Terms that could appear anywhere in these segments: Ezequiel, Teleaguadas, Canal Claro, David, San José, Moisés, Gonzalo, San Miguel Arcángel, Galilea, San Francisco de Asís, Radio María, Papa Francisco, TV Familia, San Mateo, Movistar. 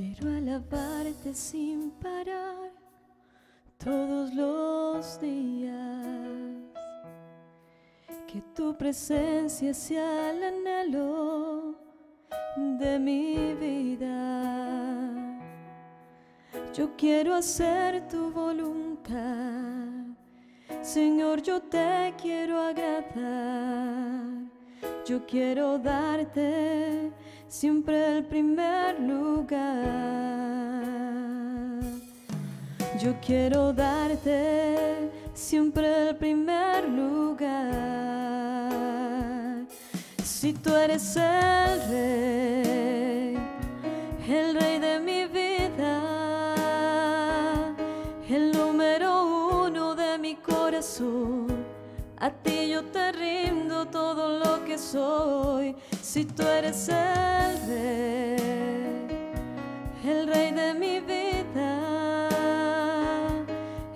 Quiero alabarte sin parar todos los días. Que tu presencia sea el anhelo de mi vida. Yo quiero hacer tu voluntad, Señor, yo te quiero agradar. Yo quiero darte siempre el primer lugar. Yo quiero darte siempre el primer lugar. Si tú eres el rey de mi vida, el número uno de mi corazón, a ti yo te rindo todo lo que soy. Si tú eres el rey de mi vida,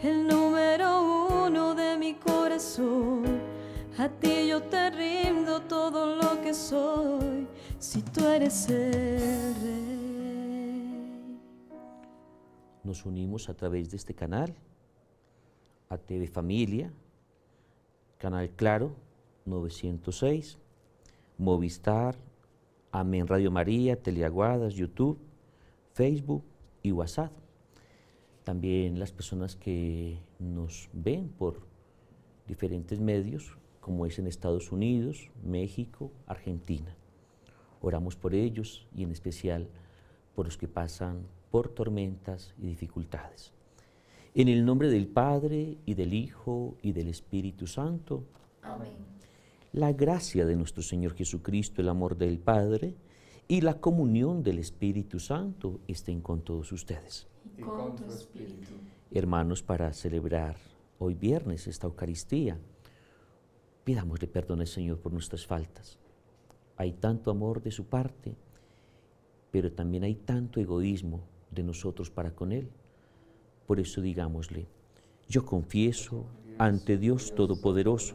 el número uno de mi corazón, a ti yo te rindo todo lo que soy. Si tú eres el rey. Nos unimos a través de este canal, a TV Familia, Canal Claro, 906, Movistar, Amén Radio María, Teleaguadas, YouTube, Facebook y WhatsApp. También las personas que nos ven por diferentes medios, como es en Estados Unidos, México, Argentina. Oramos por ellos y en especial por los que pasan por tormentas y dificultades. En el nombre del Padre, y del Hijo, y del Espíritu Santo. Amén. La gracia de nuestro Señor Jesucristo, el amor del Padre, y la comunión del Espíritu Santo estén con todos ustedes. Y con tu espíritu. Hermanos, para celebrar hoy viernes esta Eucaristía, pidámosle perdón al Señor por nuestras faltas. Hay tanto amor de su parte, pero también hay tanto egoísmo de nosotros para con Él. Por eso digámosle: yo confieso ante Dios Todopoderoso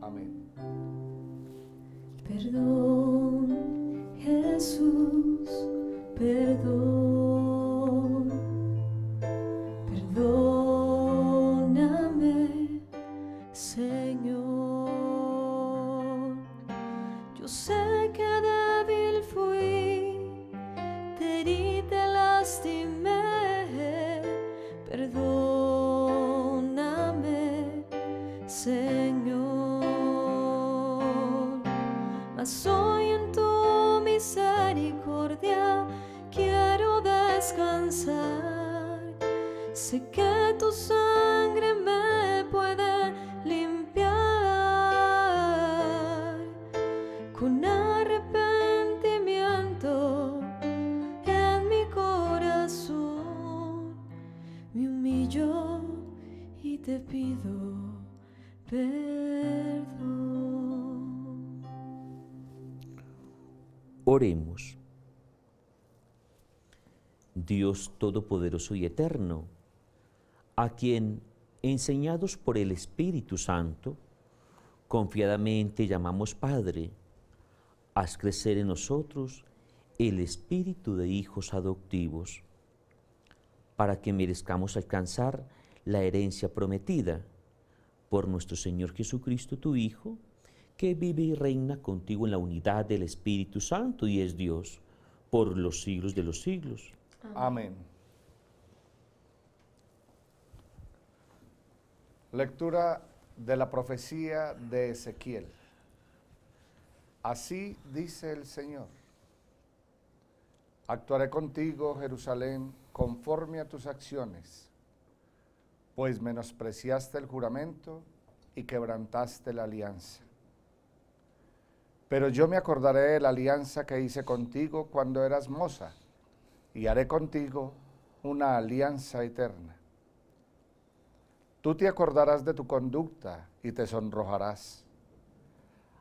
Amén. Perdón, Jesús, perdón, perdóname, Señor. Yo sé que débil fui, te herí, te lastimé, perdóname, Señor. Mas hoy en tu misericordia quiero descansar. Sé que tu sangre me puede limpiar. Con arrepentimiento en mi corazón me humillo y te pido perdón. Oremos. Dios Todopoderoso y Eterno, a quien, enseñados por el Espíritu Santo, confiadamente llamamos Padre, haz crecer en nosotros el espíritu de hijos adoptivos, para que merezcamos alcanzar la herencia prometida por nuestro Señor Jesucristo, tu Hijo, que vive y reina contigo en la unidad del Espíritu Santo y es Dios, por los siglos de los siglos. Amén. Lectura de la profecía de Ezequiel. Así dice el Señor: actuaré contigo, Jerusalén, conforme a tus acciones, pues menospreciaste el juramento y quebrantaste la alianza. Pero yo me acordaré de la alianza que hice contigo cuando eras moza, y haré contigo una alianza eterna. Tú te acordarás de tu conducta y te sonrojarás.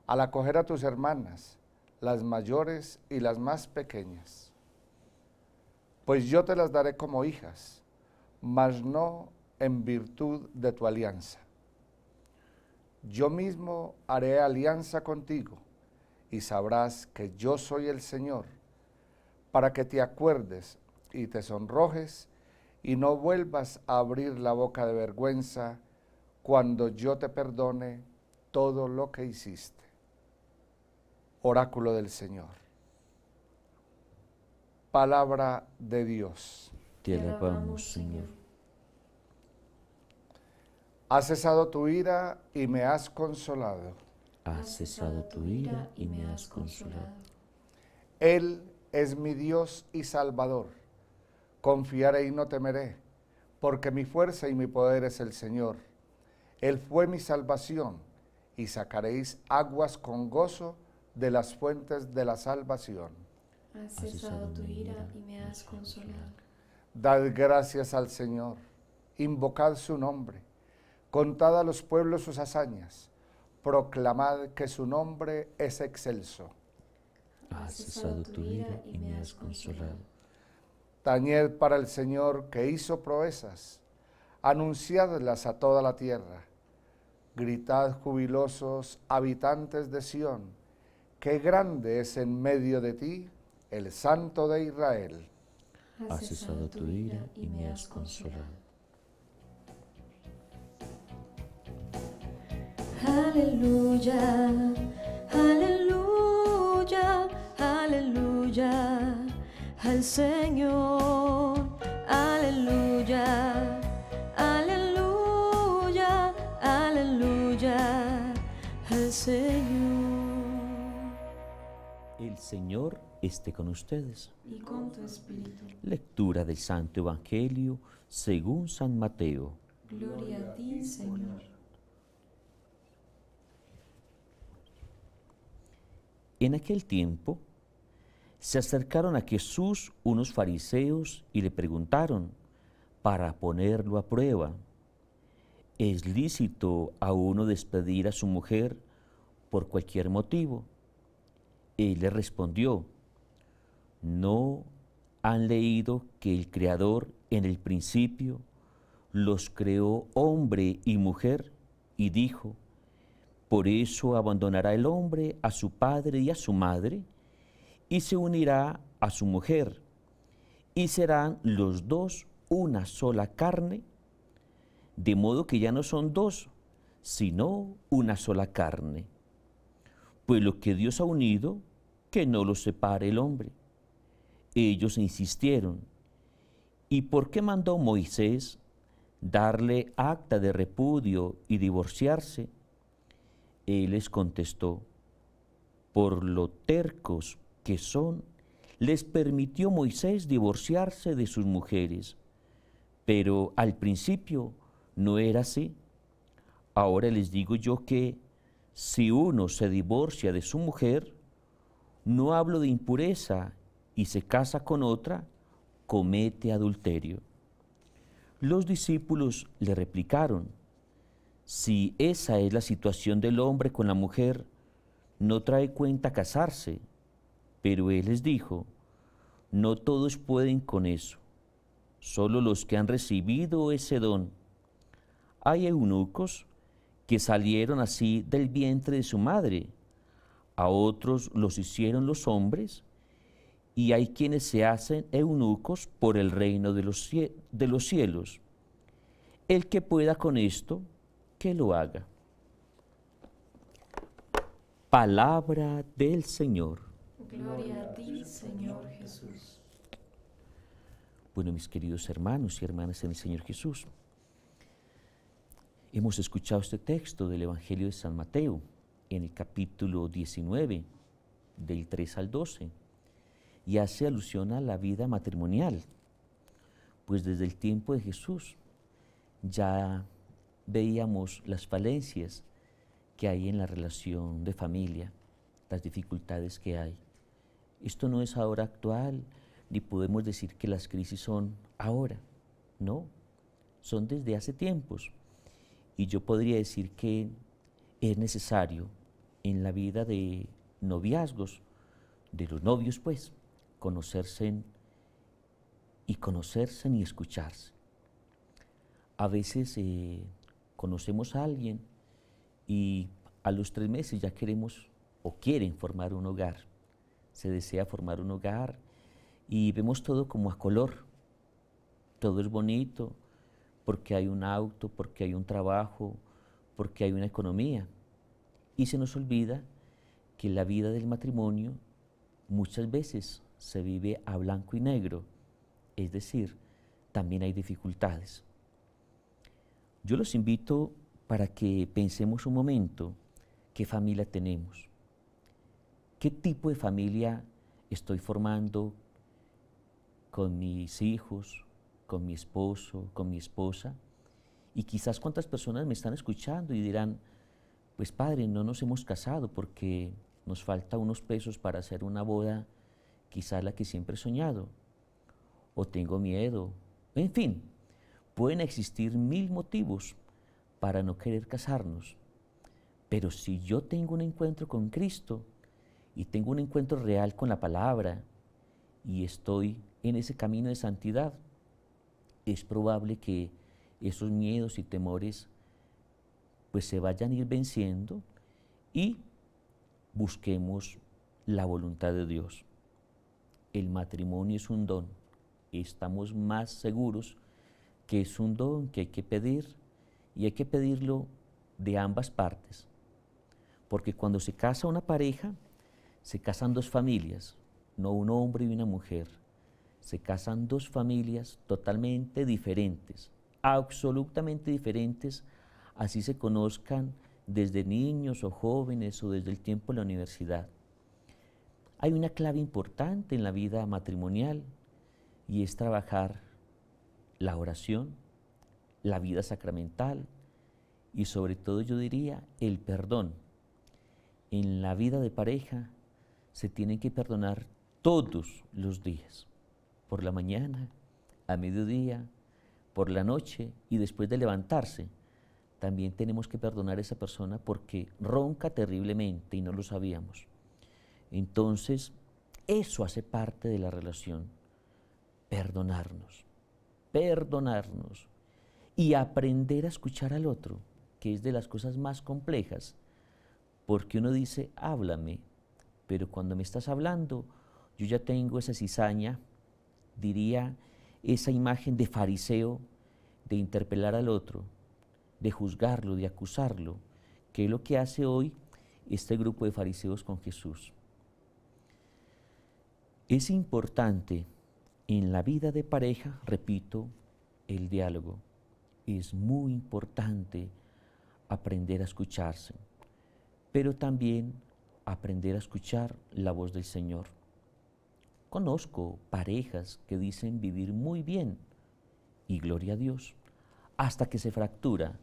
Al acoger a tus hermanas, las mayores y las más pequeñas, pues yo te las daré como hijas, mas no en virtud de tu alianza. Yo mismo haré alianza contigo y sabrás que yo soy el Señor, para que te acuerdes y te sonrojes y no vuelvas a abrir la boca de vergüenza cuando yo te perdone todo lo que hiciste. Oráculo del Señor. Palabra de Dios. Te alabamos, Señor. Has cesado tu ira y me has consolado. Has cesado tu ira y me has consolado. Él es mi Dios y Salvador. Confiaré y no temeré, porque mi fuerza y mi poder es el Señor. Él fue mi salvación, y sacaréis aguas con gozo de las fuentes de la salvación. Has cesado tu ira y me has consolado. Dad gracias al Señor, invocad su nombre, contad a los pueblos sus hazañas, proclamad que su nombre es excelso. Has cesado tu ira y me has consolado. Tañed para el Señor que hizo proezas, anunciadlas a toda la tierra. Gritad jubilosos, habitantes de Sión, que grande es en medio de ti el Santo de Israel. Has cesado tu ira y me has consolado. Aleluya, aleluya, aleluya. Al Señor, aleluya, aleluya, aleluya, al Señor. El Señor esté con ustedes. Y con tu espíritu. Lectura del Santo Evangelio según San Mateo. Gloria a ti, Señor. En aquel tiempo, se acercaron a Jesús unos fariseos y le preguntaron, para ponerlo a prueba, ¿es lícito a uno despedir a su mujer por cualquier motivo? Él le respondió, ¿no han leído que el Creador en el principio los creó hombre y mujer? Y dijo, por eso abandonará el hombre a su padre y a su madre, y se unirá a su mujer, y serán los dos una sola carne, de modo que ya no son dos, sino una sola carne. Pues lo que Dios ha unido, que no lo separe el hombre. Ellos insistieron, ¿y por qué mandó Moisés darle acta de repudio y divorciarse? Él les contestó, por lo tercos que son, les permitió Moisés divorciarse de sus mujeres, pero al principio no era así. Ahora les digo yo que si uno se divorcia de su mujer, no hablo de impureza, y se casa con otra, comete adulterio. Los discípulos le replicaron, si esa es la situación del hombre con la mujer, no trae cuenta casarse. Pero él les dijo, no todos pueden con eso, solo los que han recibido ese don. Hay eunucos que salieron así del vientre de su madre, a otros los hicieron los hombres, y hay quienes se hacen eunucos por el reino de los cielos. El que pueda con esto, que lo haga. Palabra del Señor. Gloria a ti, Señor Jesús. Bueno, mis queridos hermanos y hermanas en el Señor Jesús, hemos escuchado este texto del Evangelio de San Mateo, en el capítulo 19, del 3 al 12, y hace alusión a la vida matrimonial, pues desde el tiempo de Jesús ya veíamos las falencias que hay en la relación de familia, las dificultades que hay. Esto no es ahora actual, ni podemos decir que las crisis son ahora, no, son desde hace tiempos. Y yo podría decir que es necesario en la vida de noviazgos, de los novios pues, conocerse y escucharse. A veces conocemos a alguien y a los 3 meses ya queremos o quieren formar un hogar, se desea formar un hogar y vemos todo como a color, todo es bonito porque hay un auto, porque hay un trabajo, porque hay una economía y se nos olvida que la vida del matrimonio muchas veces se vive a blanco y negro, es decir, también hay dificultades. Yo los invito para que pensemos un momento qué familia tenemos, qué tipo de familia estoy formando con mis hijos, con mi esposo, con mi esposa, y quizás cuántas personas me están escuchando y dirán, pues padre, no nos hemos casado porque nos falta unos pesos para hacer una boda, quizás la que siempre he soñado, o tengo miedo, en fin, pueden existir 1000 motivos para no querer casarnos, pero si yo tengo un encuentro con Cristo y tengo un encuentro real con la palabra y estoy en ese camino de santidad, es probable que esos miedos y temores pues se vayan a ir venciendo y busquemos la voluntad de Dios. El matrimonio es un don, estamos más seguros que es un don que hay que pedir y hay que pedirlo de ambas partes, porque cuando se casa una pareja, se casan 2 familias, no un hombre y una mujer, se casan 2 familias totalmente diferentes, absolutamente diferentes, así se conozcan desde niños o jóvenes o desde el tiempo de la universidad. Hay una clave importante en la vida matrimonial y es trabajar la oración, la vida sacramental y sobre todo yo diría el perdón. En la vida de pareja se tienen que perdonar todos los días, por la mañana, a mediodía, por la noche y después de levantarse. También tenemos que perdonar a esa persona porque ronca terriblemente y no lo sabíamos. Entonces, eso hace parte de la relación, perdonarnos y aprender a escuchar al otro, que es de las cosas más complejas, porque uno dice, háblame, pero cuando me estás hablando, yo ya tengo esa cizaña, diría, esa imagen de fariseo, de interpelar al otro, de juzgarlo, de acusarlo, que es lo que hace hoy este grupo de fariseos con Jesús. Es importante en la vida de pareja, repito, el diálogo. Es muy importante aprender a escucharse, pero también aprender a escuchar la voz del Señor. Conozco parejas que dicen vivir muy bien y gloria a Dios, hasta que se fracturan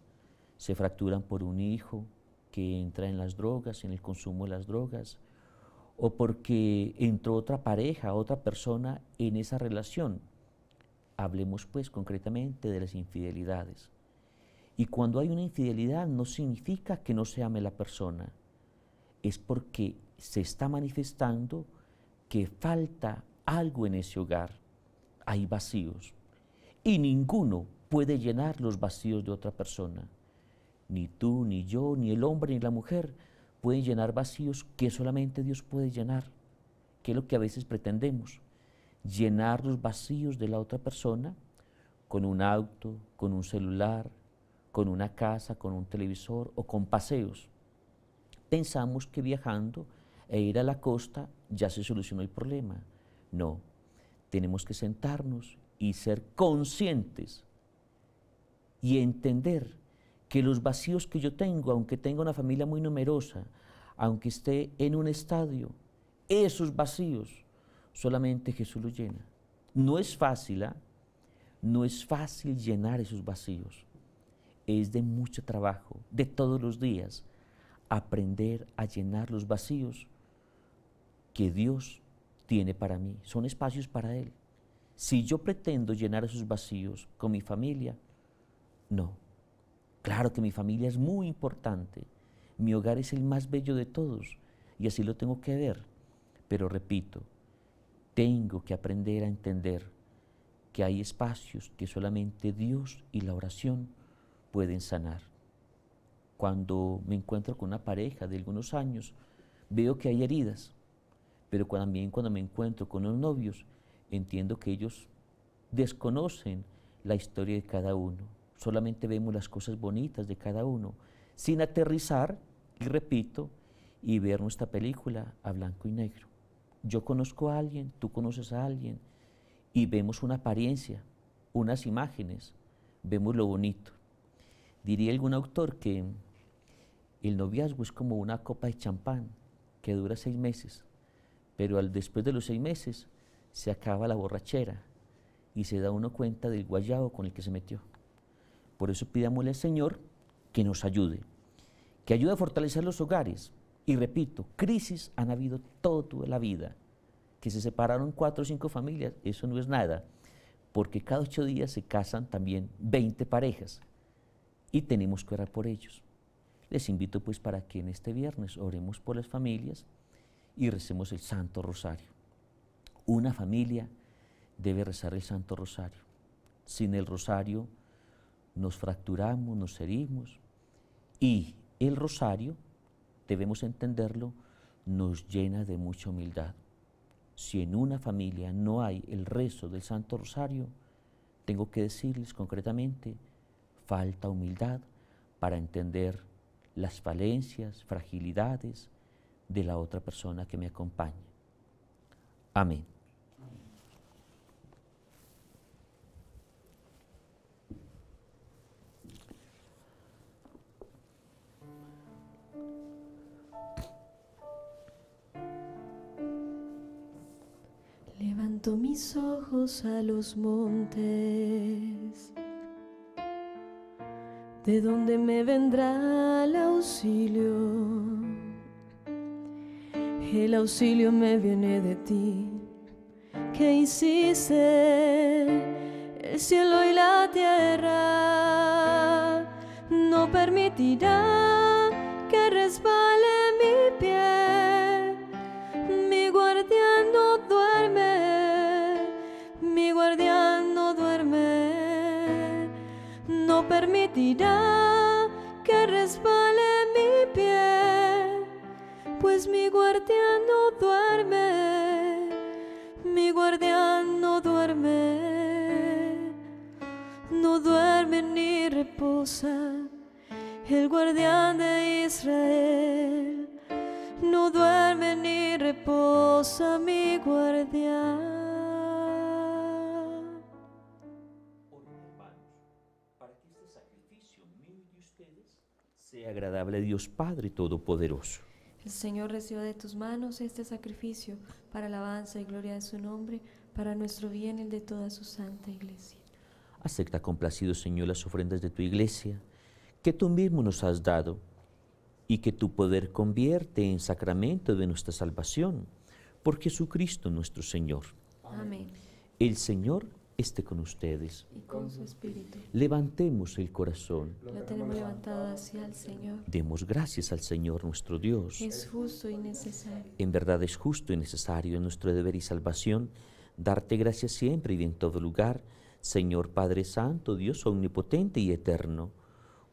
por un hijo que entra en las drogas, en el consumo de las drogas, o porque entró otra pareja, otra persona en esa relación. Hablemos pues concretamente de las infidelidades. Y cuando hay una infidelidad no significa que no se ame la persona, es porque se está manifestando que falta algo en ese hogar, hay vacíos, y ninguno puede llenar los vacíos de otra persona. Ni tú, ni yo, ni el hombre, ni la mujer pueden llenar vacíos que solamente Dios puede llenar, que es lo que a veces pretendemos, llenar los vacíos de la otra persona con un auto, con un celular, con una casa, con un televisor o con paseos. Pensamos que viajando e ir a la costa ya se solucionó el problema. No, tenemos que sentarnos y ser conscientes y entender que los vacíos que yo tengo, aunque tenga una familia muy numerosa, aunque esté en un estadio, esos vacíos solamente Jesús los llena. No es fácil, ¿eh? No es fácil llenar esos vacíos. Es de mucho trabajo, de todos los días, aprender a llenar los vacíos que Dios tiene para mí. Son espacios para Él. Si yo pretendo llenar esos vacíos con mi familia, no. Claro que mi familia es muy importante. Mi hogar es el más bello de todos y así lo tengo que ver. Pero repito, tengo que aprender a entender que hay espacios que solamente Dios y la oración pueden sanar. Cuando me encuentro con una pareja de algunos años, veo que hay heridas, pero también cuando me encuentro con los novios, entiendo que ellos desconocen la historia de cada uno. Solamente vemos las cosas bonitas de cada uno, sin aterrizar, y repito, y ver nuestra película a blanco y negro. Yo conozco a alguien, tú conoces a alguien, y vemos una apariencia, unas imágenes, vemos lo bonito. Diría algún autor que el noviazgo es como una copa de champán que dura 6 meses, pero después de los 6 meses se acaba la borrachera y se da uno cuenta del guayabo con el que se metió. Por eso pidámosle al Señor que nos ayude, que ayude a fortalecer los hogares. Y repito, crisis han habido toda la vida. Que se separaron 4 o 5 familias, eso no es nada, porque cada 8 días se casan también 20 parejas y tenemos que orar por ellos. Les invito pues para que en este viernes oremos por las familias y recemos el Santo Rosario. Una familia debe rezar el Santo Rosario. Sin el Rosario nos fracturamos, nos herimos, y el Rosario, debemos entenderlo, nos llena de mucha humildad. Si en una familia no hay el rezo del Santo Rosario, tengo que decirles concretamente, falta humildad para entender las falencias, fragilidades de la otra persona que me acompaña. Amén. Levanto mis ojos a los montes, de donde me vendrá el auxilio. El auxilio me viene de ti, que hiciste el cielo y la tierra. No permitirá que resbale mi pie. Mi guardián no duerme, mi guardián no duerme. No permitirá que resbale mi pie, pues mi guardián no duerme, mi guardián no duerme ni reposa, el guardián de Israel, no duerme ni reposa mi guardián. Sea agradable a Dios Padre Todopoderoso. El Señor reciba de tus manos este sacrificio para alabanza y gloria de su nombre, para nuestro bien y el de toda su santa iglesia. Acepta complacido, Señor, las ofrendas de tu iglesia, que tú mismo nos has dado, y que tu poder convierte en sacramento de nuestra salvación, por Jesucristo nuestro Señor. Amén. El Señor esté con ustedes. Y con su espíritu. Levantemos el corazón. Lo tenemos levantado hacia el Señor. Demos gracias al Señor nuestro Dios. Es justo y necesario. En verdad es justo y necesario, en nuestro deber y salvación, darte gracias siempre y en todo lugar, Señor Padre Santo, Dios omnipotente y eterno,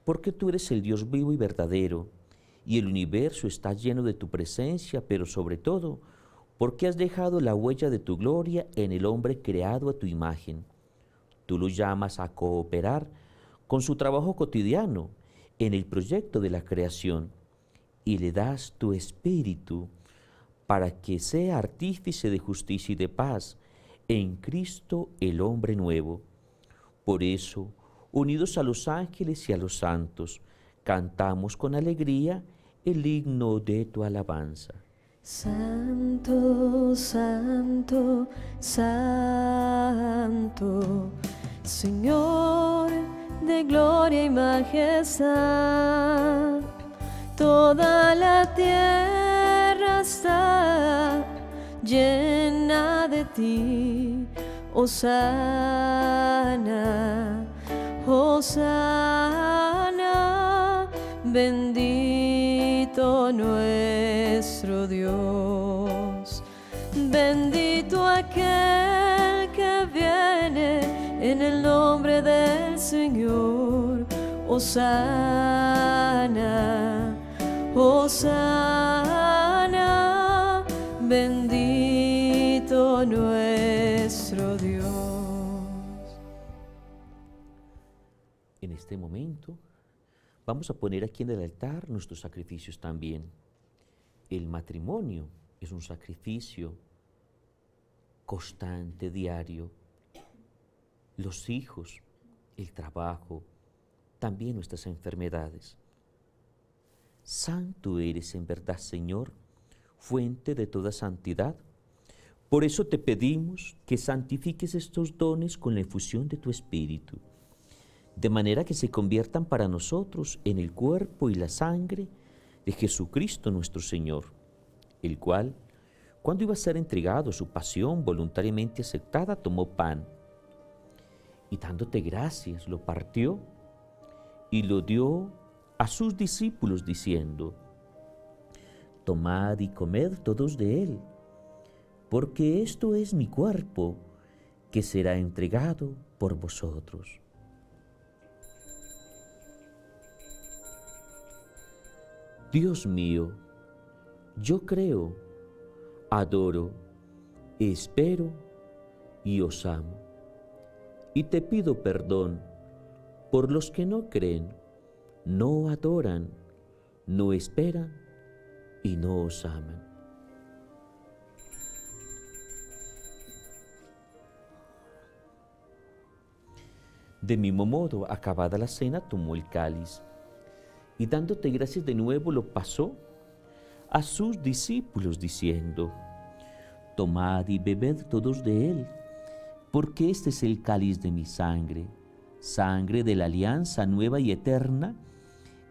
porque tú eres el Dios vivo y verdadero, y el universo está lleno de tu presencia, pero sobre todo, porque has dejado la huella de tu gloria en el hombre creado a tu imagen. Tú lo llamas a cooperar con su trabajo cotidiano en el proyecto de la creación y le das tu espíritu para que sea artífice de justicia y de paz en Cristo el hombre nuevo. Por eso, unidos a los ángeles y a los santos, cantamos con alegría el himno de tu alabanza. Santo, santo, santo, Señor de gloria y majestad, toda la tierra está llena de ti, Hosana, Hosana, bendito nuestro Dios, bendito aquel que viene en el nombre del Señor. Hosana, Hosana, bendito nuestro Dios. En este momento vamos a poner aquí en el altar nuestros sacrificios también. El matrimonio es un sacrificio constante, diario. Los hijos, el trabajo, también nuestras enfermedades. Santo eres en verdad, Señor, fuente de toda santidad. Por eso te pedimos que santifiques estos dones con la efusión de tu Espíritu, de manera que se conviertan para nosotros en el cuerpo y la sangre de Jesucristo nuestro Señor, el cual, cuando iba a ser entregado a su pasión voluntariamente aceptada, tomó pan y dándote gracias lo partió y lo dio a sus discípulos diciendo: tomad y comed todos de él, porque esto es mi cuerpo que será entregado por vosotros. Dios mío, yo creo, adoro, espero y os amo, y te pido perdón por los que no creen, no adoran, no esperan y no os aman. De mismo modo, acabada la cena, tomó el cáliz y dándote gracias de nuevo lo pasó a sus discípulos diciendo: tomad y bebed todos de él, porque este es el cáliz de mi sangre, sangre de la alianza nueva y eterna,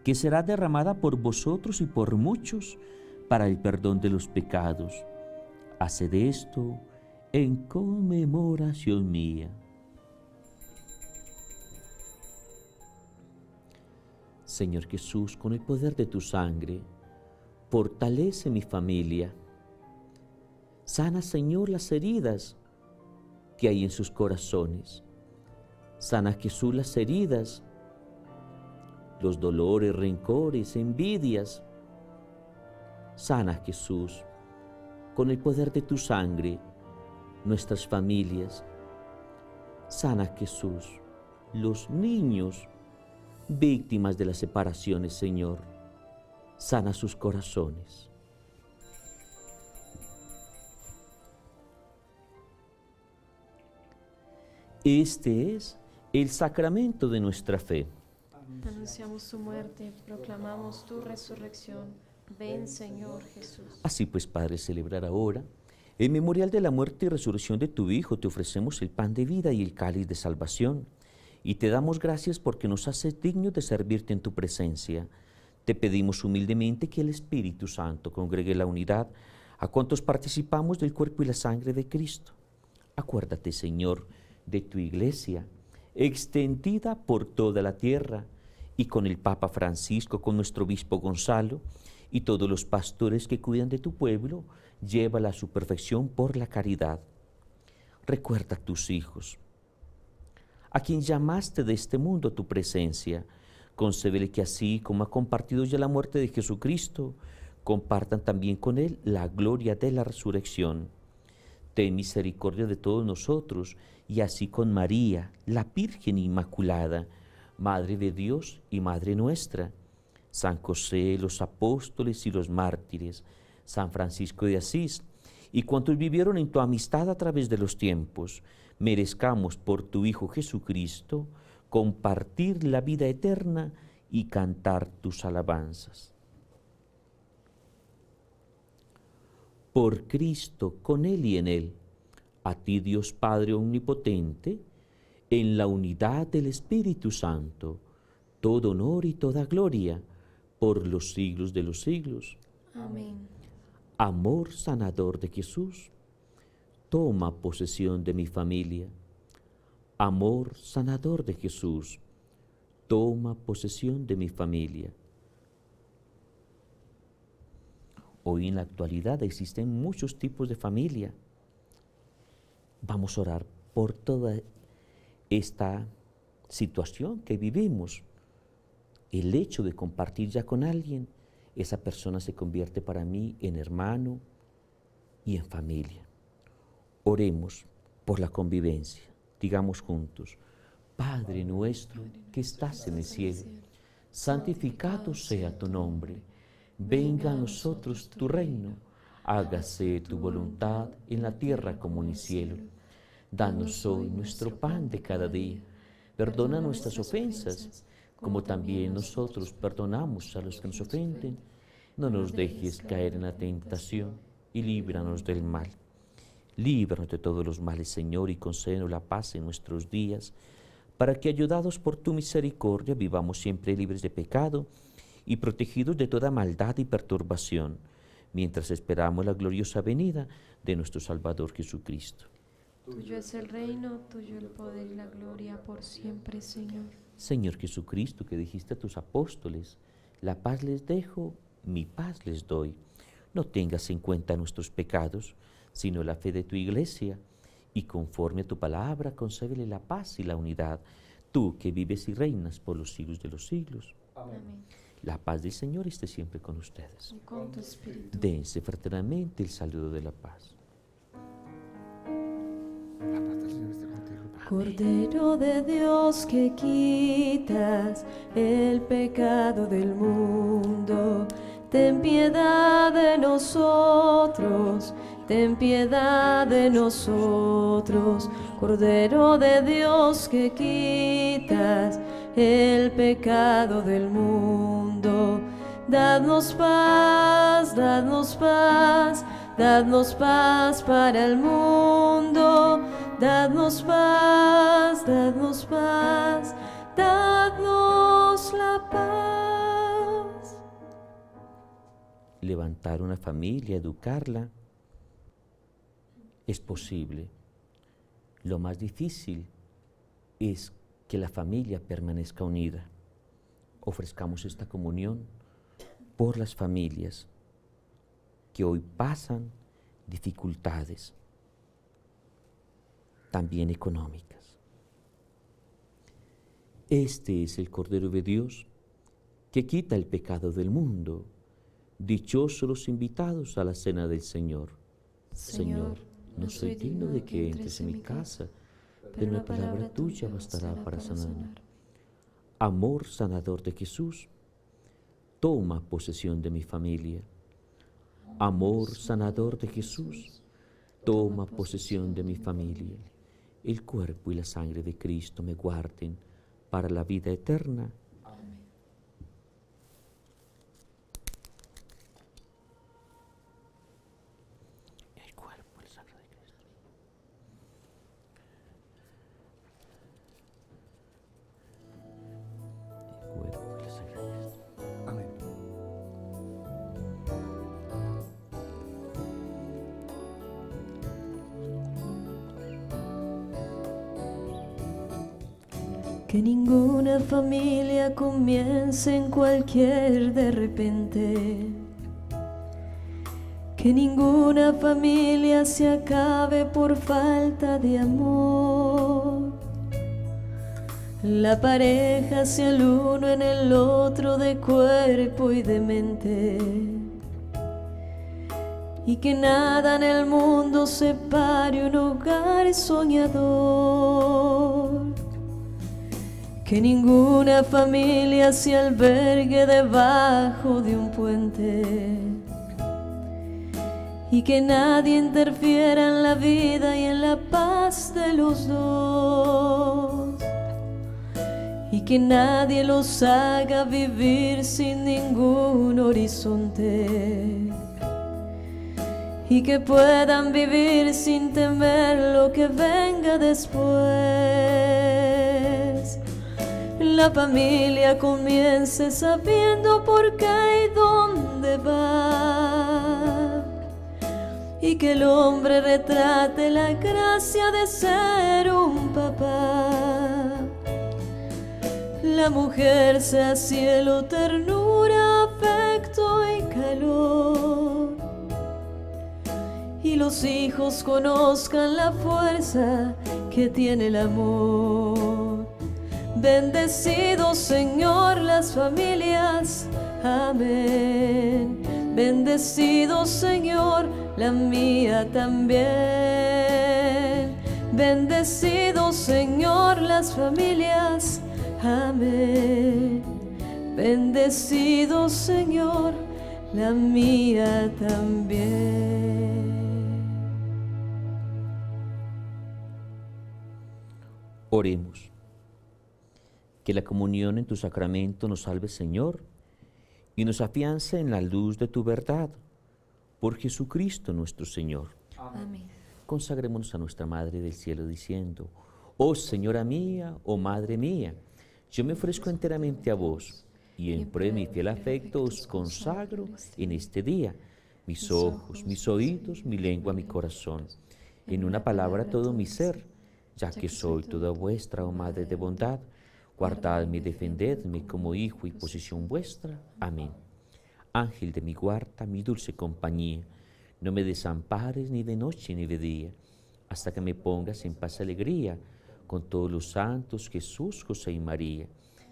que será derramada por vosotros y por muchos para el perdón de los pecados. Haced esto en conmemoración mía. Señor Jesús, con el poder de tu sangre, fortalece mi familia. Sana, Señor, las heridas que hay en sus corazones. Sana, Jesús, las heridas, los dolores, rencores, envidias. Sana, Jesús, con el poder de tu sangre, nuestras familias. Sana, Jesús, los niños víctimas de las separaciones, Señor. Sana sus corazones. Este es el sacramento de nuestra fe. Anunciamos tu muerte, proclamamos tu resurrección. Ven, Señor Jesús. Así pues, Padre, celebrar ahora el memorial de la muerte y resurrección de tu Hijo. Te ofrecemos el pan de vida y el cáliz de salvación, y te damos gracias porque nos haces dignos de servirte en tu presencia. Te pedimos humildemente que el Espíritu Santo congregue la unidad a cuantos participamos del cuerpo y la sangre de Cristo. Acuérdate, Señor, de tu Iglesia, extendida por toda la tierra, y con el Papa Francisco, con nuestro obispo Gonzalo, y todos los pastores que cuidan de tu pueblo, llévala a su perfección por la caridad. Recuerda a tus hijos, a quien llamaste de este mundo a tu presencia. Concédele que así como ha compartido ya la muerte de Jesucristo, compartan también con él la gloria de la resurrección. Ten misericordia de todos nosotros, y así con María, la Virgen Inmaculada, Madre de Dios y Madre nuestra, San José, los apóstoles y los mártires, San Francisco de Asís, y cuantos vivieron en tu amistad a través de los tiempos, merezcamos por tu Hijo Jesucristo compartir la vida eterna y cantar tus alabanzas. Por Cristo, con Él y en Él, a ti, Dios Padre Omnipotente, en la unidad del Espíritu Santo, todo honor y toda gloria, por los siglos de los siglos. Amén. Amor sanador de Jesús, toma posesión de mi familia. Amor sanador de Jesús, toma posesión de mi familia. Hoy en la actualidad existen muchos tipos de familia. Vamos a orar por toda esta situación que vivimos. El hecho de compartir ya con alguien, esa persona se convierte para mí en hermano y en familia. Oremos por la convivencia. Digamos juntos: Padre nuestro que estás en el cielo, santificado sea tu nombre. Venga a nosotros tu reino. Hágase tu voluntad en la tierra como en el cielo. Danos hoy nuestro pan de cada día. Perdona nuestras ofensas, como también nosotros perdonamos a los que nos ofenden. No nos dejes caer en la tentación y líbranos del mal. Líbranos de todos los males, Señor, y concédenos la paz en nuestros días, para que, ayudados por tu misericordia, vivamos siempre libres de pecado y protegidos de toda maldad y perturbación, mientras esperamos la gloriosa venida de nuestro Salvador Jesucristo. Tuyo es el reino, tuyo el poder y la gloria por siempre, Señor. Señor Jesucristo, que dijiste a tus apóstoles: la paz les dejo, mi paz les doy. No tengas en cuenta nuestros pecados, sino la fe de tu iglesia, y conforme a tu palabra, concédele la paz y la unidad, tú que vives y reinas por los siglos de los siglos. Amén. La paz del Señor esté siempre con ustedes. Y con tu espíritu. Dense fraternamente el saludo de la paz. Cordero de Dios que quitas el pecado del mundo, ten piedad de nosotros, ten piedad de nosotros. Cordero de Dios que quitas el pecado del mundo, dadnos paz, dadnos paz, dadnos paz para el mundo. Dadnos paz, dadnos paz, dadnos la paz. Levantar una familia, educarla, es posible. Lo más difícil es que la familia permanezca unida. Ofrezcamos esta comunión por las familias que hoy pasan dificultades, también económicas. Este es el Cordero de Dios que quita el pecado del mundo. Dichosos los invitados a la cena del Señor. Señor, no soy digno de que entres en mi casa, pero la palabra tuya bastará para sanar. Amor sanador de Jesús, toma posesión de mi familia. Amor sanador de Jesús, toma posesión de mi familia. El cuerpo y la sangre de Cristo me guarden para la vida eterna. Amén. El cuerpo y la sangre de Cristo. El cuerpo y la sangre de Cristo. Amén. Que ninguna familia comience en cualquier de repente, que ninguna familia se acabe por falta de amor. La pareja sea el uno en el otro de cuerpo y de mente, y que nada en el mundo separe un hogar soñador. Que ninguna familia se albergue debajo de un puente, y que nadie interfiera en la vida y en la paz de los dos, y que nadie los haga vivir sin ningún horizonte, y que puedan vivir sin temer lo que venga después. La familia comience sabiendo por qué y dónde va, y que el hombre retrate la gracia de ser un papá. La mujer sea cielo, ternura, afecto y calor, y los hijos conozcan la fuerza que tiene el amor. Bendecido, Señor, las familias, amén. Bendecido, Señor, la mía también. Bendecido, Señor, las familias, amén. Bendecido, Señor, la mía también. Oremos. Que la comunión en tu sacramento nos salve, Señor, y nos afiance en la luz de tu verdad. Por Jesucristo nuestro Señor. Amén. Consagrémonos a nuestra Madre del Cielo diciendo: oh Señora mía, oh Madre mía, yo me ofrezco enteramente a vos, y en prueba de mi fiel afecto os consagro en este día mis ojos, mis oídos, mi lengua, mi corazón, en una palabra todo mi ser, ya que soy toda vuestra, oh Madre de bondad. Guardadme y defendedme como hijo y posesión vuestra. Amén. Ángel de mi guarda, mi dulce compañía, no me desampares ni de noche ni de día, hasta que me pongas en paz y alegría con todos los santos, Jesús, José y María.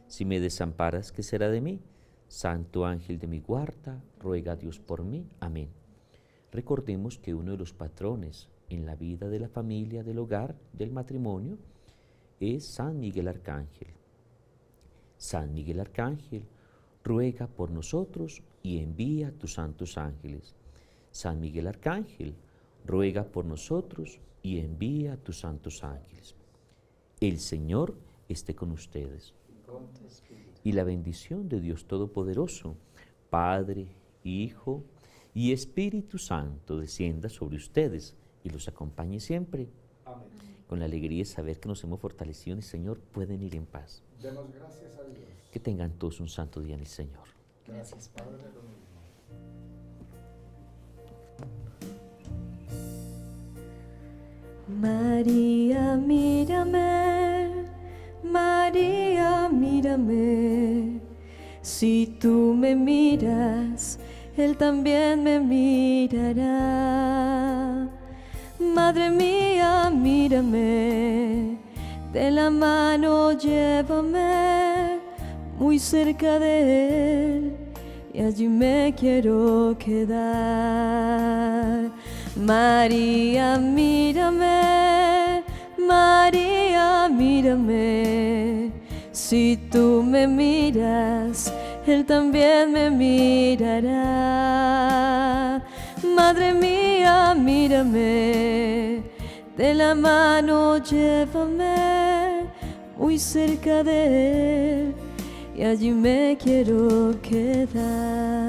Si me desamparas, ¿qué será de mí? Santo ángel de mi guarda, ruega a Dios por mí. Amén. Recordemos que uno de los patrones en la vida de la familia, del hogar, del matrimonio, es San Miguel Arcángel. San Miguel Arcángel, ruega por nosotros y envía a tus santos ángeles. San Miguel Arcángel, ruega por nosotros y envía a tus santos ángeles. El Señor esté con ustedes. Y la bendición de Dios Todopoderoso, Padre, Hijo y Espíritu Santo, descienda sobre ustedes y los acompañe siempre. Amén. Con la alegría de saber que nos hemos fortalecido en el Señor, pueden ir en paz. Demos gracias a Dios. Que tengan todos un santo día en el Señor. Gracias, Padre. María, mírame. María, mírame. Si tú me miras, Él también me mirará. Madre mía, mírame. De la mano llévame muy cerca de Él, y allí me quiero quedar. María, mírame. María, mírame. Si tú me miras, Él también me mirará. Madre mía, mírame. De la mano llévame muy cerca de Él, y allí me quiero quedar.